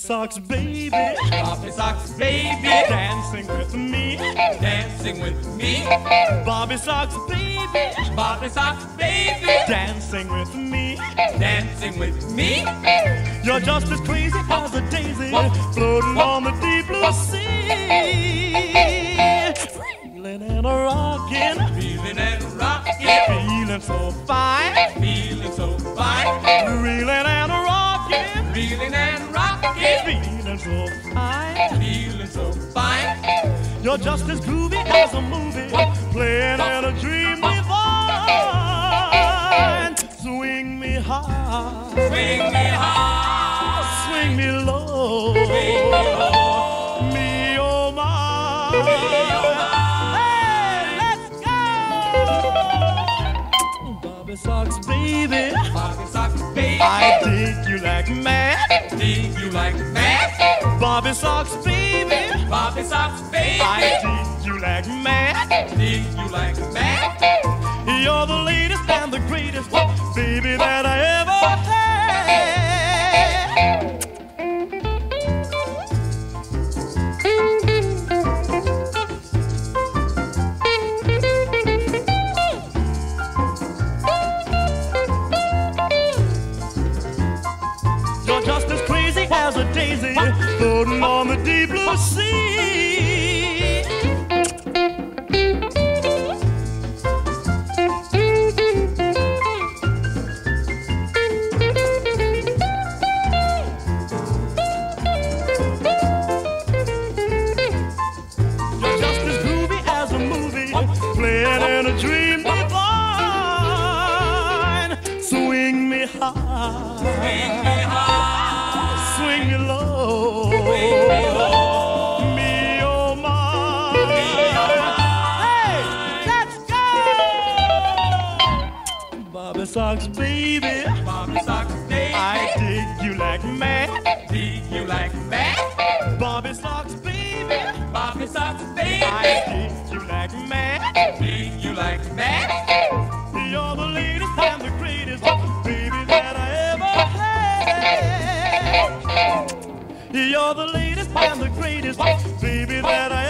Sox, baby. Bobby Sox, baby. Dancing with me. Dancing with me. Bobby Sox, baby. Bobby Sox, baby. Dancing with me. Dancing with me. You're just as crazy as a daisy, floating on the deep blue sea. Feeling and rocking. Feeling and rocking. Feeling so fine. Feeling so fine. Reeling and rocking. Reeling and rocking. Feeling so fine. Feeling so fine. You're just as groovy as a movie, playing in a dream divine. Swing me high. Swing me high. Swing me low. Swing me low. Me oh my. Bobby Sox, baby. Bobby Sox, baby. I dig you like mad. Dig you like mad. Bobby Sox, baby. Bobby Sox, baby. I dig you like mad. Dig you like mad. You're the latest and the greatest, baby, that I ever had. Daisy, floating on the deep blue sea. You're just as groovy as a movie, playing in a dream divine. Swing me high. Swing me high. Swing me low, me oh my, hey, let's go, Bobby Sox, baby, Bobby Sox, baby, I dig you like mad, dig you like mad, Bobby Sox, baby, Bobby Sox, baby, I dig you like mad, dig you like mad, you're the latest and the greatest, baby, that I ever had. You're the latest and the greatest, baby, that I